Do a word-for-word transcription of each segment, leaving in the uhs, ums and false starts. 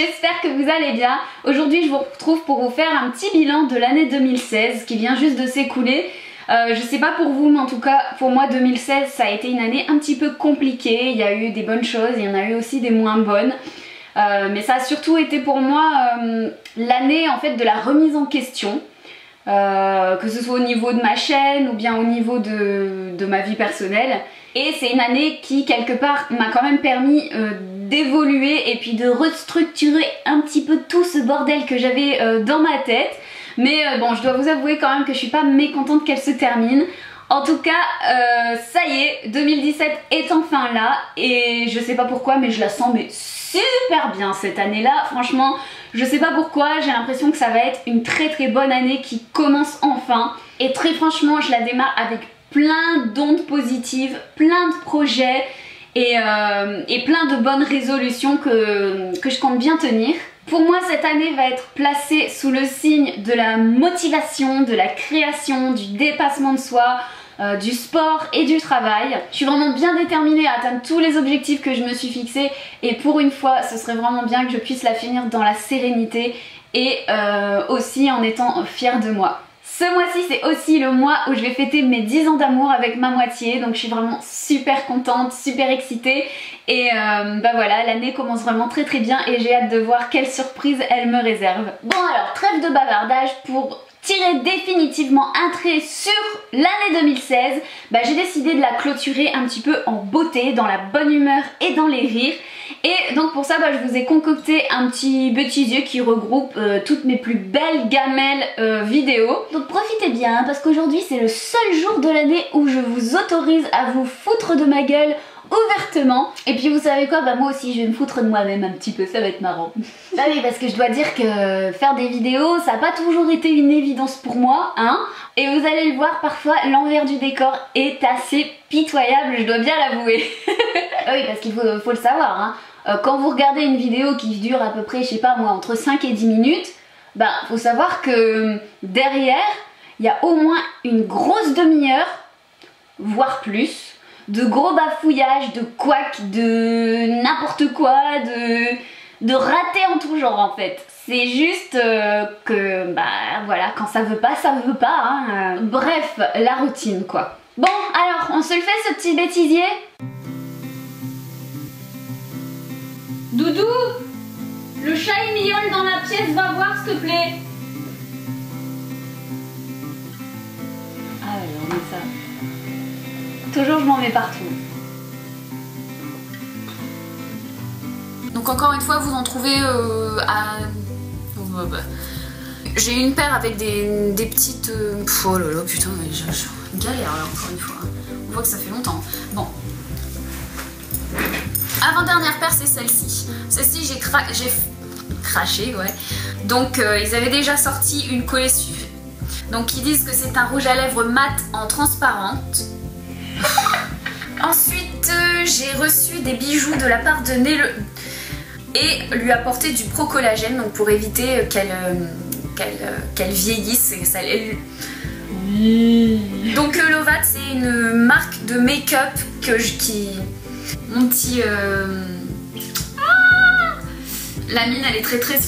j'espère que vous allez bien. Aujourd'hui je vous retrouve pour vous faire un petit bilan de l'année deux mille seize qui vient juste de s'écouler. Euh, je sais pas pour vous, mais en tout cas pour moi deux mille seize ça a été une année un petit peu compliquée. Il y a eu des bonnes choses, il y en a eu aussi des moins bonnes. Euh, mais ça a surtout été pour moi euh, l'année en fait de la remise en question. Euh, que ce soit au niveau de ma chaîne ou bien au niveau de, de ma vie personnelle. Et c'est une année qui quelque part m'a quand même permis euh, d'évoluer et puis de restructurer un petit peu tout ce bordel que j'avais euh, dans ma tête. Mais euh, bon, je dois vous avouer quand même que je suis pas mécontente qu'elle se termine. En tout cas, euh, ça y est, deux mille dix-sept est enfin là et je sais pas pourquoi mais je la sens mais super bien cette année-là. Franchement, je sais pas pourquoi, j'ai l'impression que ça va être une très très bonne année qui commence enfin. Et très franchement, je la démarre avec plein d'ondes positives, plein de projets et, euh, et plein de bonnes résolutions que, que je compte bien tenir. Pour moi, cette année va être placée sous le signe de la motivation, de la création, du dépassement de soi, euh, du sport et du travail. Je suis vraiment bien déterminée à atteindre tous les objectifs que je me suis fixés et pour une fois, ce serait vraiment bien que je puisse la finir dans la sérénité et euh, aussi en étant fière de moi. Ce mois-ci, c'est aussi le mois où je vais fêter mes dix ans d'amour avec ma moitié, donc je suis vraiment super contente, super excitée et euh, bah voilà, l'année commence vraiment très très bien et j'ai hâte de voir quelle surprise elle me réserve. Bon alors, trêve de bavardage, pour tirer définitivement un trait sur l'année deux mille seize, bah j'ai décidé de la clôturer un petit peu en beauté, dans la bonne humeur et dans les rires. Et donc pour ça, bah, je vous ai concocté un petit bêtisier qui regroupe euh, toutes mes plus belles gamelles euh, vidéos. Donc profitez bien hein, parce qu'aujourd'hui c'est le seul jour de l'année où je vous autorise à vous foutre de ma gueule ouvertement. Et puis vous savez quoi, bah moi aussi je vais me foutre de moi-même un petit peu, ça va être marrant. Bah oui, parce que je dois dire que faire des vidéos ça n'a pas toujours été une évidence pour moi hein. Et vous allez le voir, parfois l'envers du décor est assez pitoyable, je dois bien l'avouer. Bah oui, parce qu'il faut, faut le savoir hein. Quand vous regardez une vidéo qui dure à peu près, je sais pas moi, entre cinq et dix minutes, bah faut savoir que derrière il y a au moins une grosse demi-heure voire plus de gros bafouillages, de couacs, de n'importe quoi, de, de ratés en tout genre en fait. C'est juste euh, que, bah voilà, quand ça veut pas, ça veut pas. Hein, euh. Bref, la routine quoi. Bon, alors, on se le fait ce petit bêtisier? Doudou, le chat il miaule dans la pièce, va voir s'il te plaît. Ah ouais, on met ça. Toujours je m'en mets partout. Donc encore une fois vous en trouvez euh, à... J'ai une paire avec des, des petites... Pff, oh là là putain, mais je, je galère là encore une fois. On voit que ça fait longtemps. Bon. Avant-dernière paire c'est celle-ci. Celle-ci j'ai cra... craché, ouais. Donc euh, ils avaient déjà sorti une collection. Donc ils disent que c'est un rouge à lèvres mat en transparente. Ensuite euh, j'ai reçu des bijoux de la part de Nele et lui apporté du pro-collagène donc pour éviter qu'elle euh, qu'elle euh, qu'elle vieillisse et ça les... Donc euh, Lovat c'est une marque de make-up que je qui mon petit euh... ah la mine elle est très très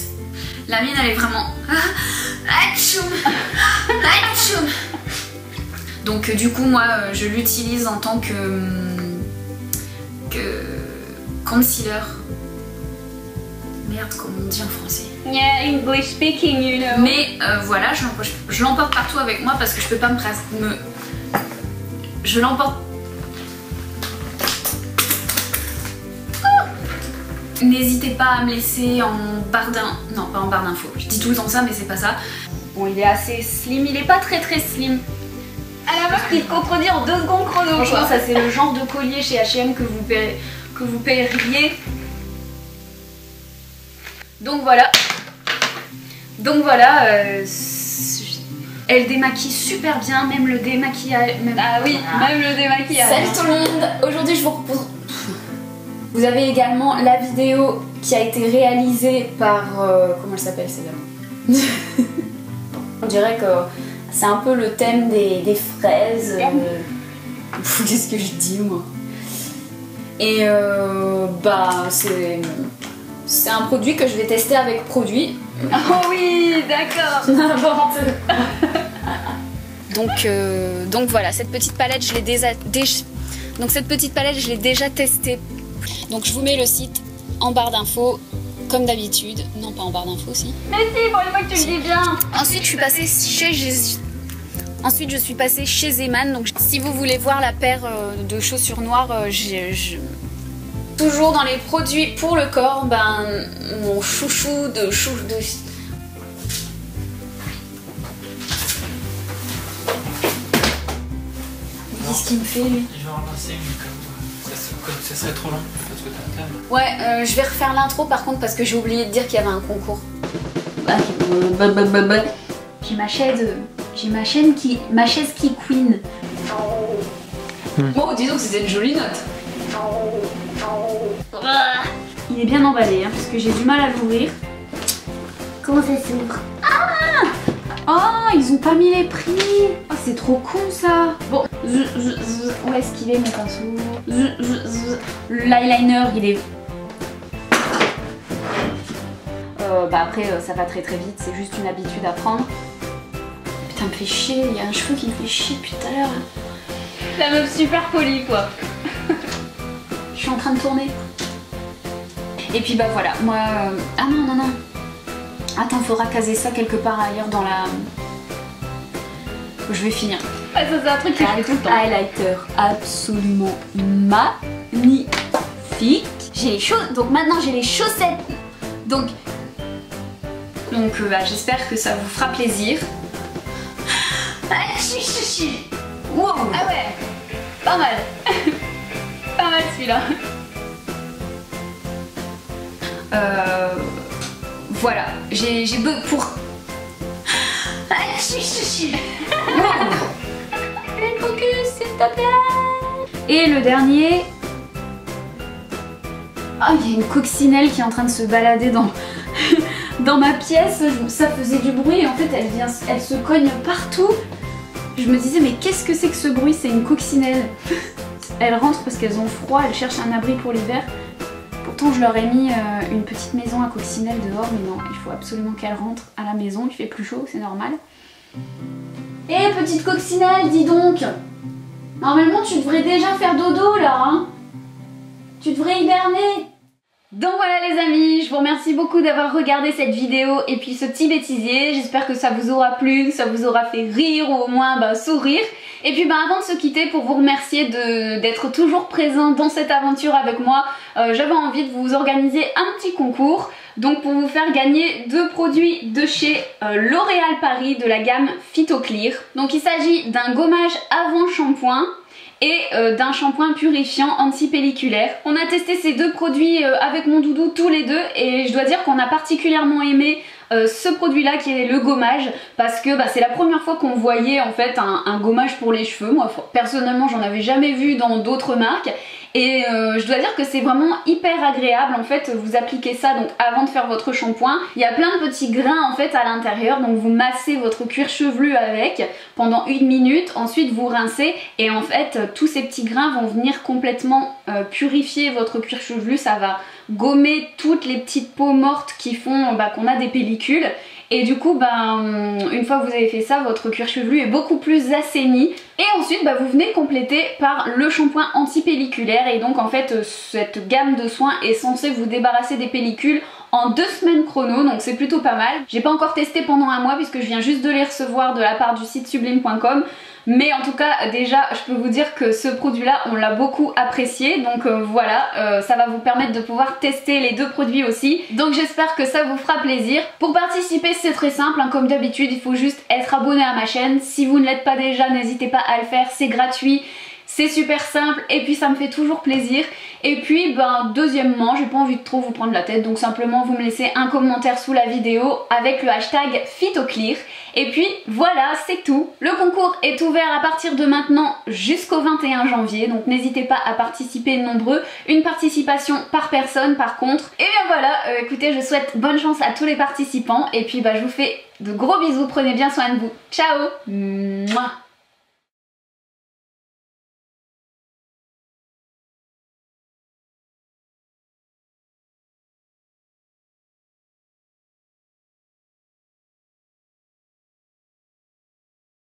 la mine elle est vraiment atchoum atchoum. Donc euh, du coup moi euh, je l'utilise en tant que, euh, que concealer. Merde, comment on dit en français? Yeah, English speaking, you know. Mais euh, voilà, je l'emporte partout avec moi parce que je peux pas me... me... Je l'emporte... Oh, n'hésitez pas à me laisser en barre d'infos. Non, pas en barre d'infos. Je dis tout le temps ça mais c'est pas ça. Bon, il est assez slim, il est pas très très slim. À la meuf qui te contredit en deux secondes chrono. Franchement quoi. Ça c'est le genre de collier chez H M que vous paierez, que vous paieriez. Donc voilà. Donc voilà. Euh, elle démaquille super bien, même le démaquillage. Même... Ah oui, ah. Même le démaquillage. Salut tout le monde. Aujourd'hui je vous propose... Vous avez également la vidéo qui a été réalisée par... Euh, comment elle s'appelle celle-là? On dirait que... C'est un peu le thème des, des fraises. Euh... Qu'est-ce que je dis moi? Et euh, bah c'est C'est un produit que je vais tester avec produit. Oh oui, d'accord. N'importe. Donc, euh, donc voilà, cette petite palette, je l'ai déjà, déjà, donc cette petite palette, je l'ai déjà testée. Donc je vous mets le site en barre d'infos, comme d'habitude. Non, pas en barre d'infos, si. Mais si, pour une fois que tu le dis bien. Ensuite, je suis passée chez Jésus. Ensuite, je suis passée chez Zeman. Donc, si vous voulez voir la paire de chaussures noires, j'ai... Je... Toujours dans les produits pour le corps, ben mon chouchou de chou de... Qu'est-ce qu'il me fait lui? Je vais en lancer une comme... Ça, comme ça serait trop long parce que t'as la table. Ouais, euh, je vais refaire l'intro par contre parce que j'ai oublié de dire qu'il y avait un concours. J'ai ma chaise... J'ai ma chaîne qui... Ma chaise qui queen. Mmh. Bon, disons que c'était une jolie note. Il est bien emballé hein, parce que j'ai du mal à l'ouvrir. Comment ça s'ouvre? Ah oh, ils ont pas mis les prix. Oh, c'est trop con ça. Bon, z -z -z. Où est-ce qu'il est mon pinceau? L'eyeliner il est... Euh, bah après euh, ça va très très vite, c'est juste une habitude à prendre. Putain me fait chier, il y a un cheveu qui me fait chier depuis tout à l'heure. La meuf super polie quoi. Je suis en train de tourner. Et puis bah voilà, moi... Euh... Ah non, non, non. Attends, faudra caser ça quelque part ailleurs dans la... Je vais finir. Ah, ça c'est un truc que je fais tout le temps. Highlighter absolument magnifique. J'ai les chaussettes, donc maintenant j'ai les chaussettes. Donc... Donc euh, bah, j'espère que ça vous fera plaisir. Ah, chi, chi, chi. Wow. Ah ouais, pas mal. Pas mal celui-là. Euh, voilà, j'ai besoin pour... Ah, chi, chi, chi. Pleine focus, s'il te plaît. Et le dernier... Oh, il y a une coccinelle qui est en train de se balader dans, dans ma pièce. Ça faisait du bruit et en fait, elle, vient, elle se cogne partout. Je me disais, mais qu'est-ce que c'est que ce bruit? C'est une coccinelle. Elles rentrent parce qu'elles ont froid, elles cherchent un abri pour l'hiver. Pourtant je leur ai mis euh, une petite maison à coccinelle dehors, mais non, il faut absolument qu'elles rentrent à la maison, il fait plus chaud, c'est normal. Hé hey, petite coccinelle, dis donc! Normalement tu devrais déjà faire dodo là, hein? Tu devrais hiberner! Donc voilà les amis, je vous remercie beaucoup d'avoir regardé cette vidéo et puis ce petit bêtisier. J'espère que ça vous aura plu, que ça vous aura fait rire ou au moins bah, sourire. Et puis bah, avant de se quitter, pour vous remercier d'être toujours présent dans cette aventure avec moi, euh, j'avais envie de vous organiser un petit concours. Donc pour vous faire gagner deux produits de chez euh, L'Oréal Paris de la gamme Phytoclear. Donc il s'agit d'un gommage avant shampoing et euh, d'un shampoing purifiant antipelliculaire. On a testé ces deux produits euh, avec mon doudou tous les deux et je dois dire qu'on a particulièrement aimé euh, ce produit là qui est le gommage parce que bah, c'est la première fois qu'on voyait en fait un, un gommage pour les cheveux. Moi personnellement j'en avais jamais vu dans d'autres marques et euh, je dois dire que c'est vraiment hyper agréable en fait. Vous appliquez ça donc avant de faire votre shampoing, il y a plein de petits grains en fait à l'intérieur, donc vous massez votre cuir chevelu avec pendant une minute, ensuite vous rincez et en fait tous ces petits grains vont venir complètement euh, purifier votre cuir chevelu, ça va gommer toutes les petites peaux mortes qui font bah, qu'on a des pellicules et du coup bah, une fois que vous avez fait ça votre cuir chevelu est beaucoup plus assaini. Et ensuite bah, vous venez compléter par le shampoing anti-pelliculaire et donc en fait cette gamme de soins est censée vous débarrasser des pellicules en deux semaines chrono, donc c'est plutôt pas mal. J'ai pas encore testé pendant un mois puisque je viens juste de les recevoir de la part du site sublime point com. Mais en tout cas déjà je peux vous dire que ce produit là on l'a beaucoup apprécié, donc euh, voilà euh, ça va vous permettre de pouvoir tester les deux produits aussi, donc j'espère que ça vous fera plaisir. Pour participer c'est très simple hein, comme d'habitude il faut juste être abonné à ma chaîne, si vous ne l'êtes pas déjà n'hésitez pas à le faire, c'est gratuit, c'est super simple et puis ça me fait toujours plaisir. Et puis ben deuxièmement j'ai pas envie de trop vous prendre la tête donc simplement vous me laissez un commentaire sous la vidéo avec le hashtag Phytoclear. Et puis voilà c'est tout, le concours est ouvert à partir de maintenant jusqu'au vingt et un janvier donc n'hésitez pas à participer nombreux, une participation par personne par contre. Et bien voilà euh, écoutez je souhaite bonne chance à tous les participants et puis bah ben, je vous fais de gros bisous, prenez bien soin de vous, ciao. Mouah.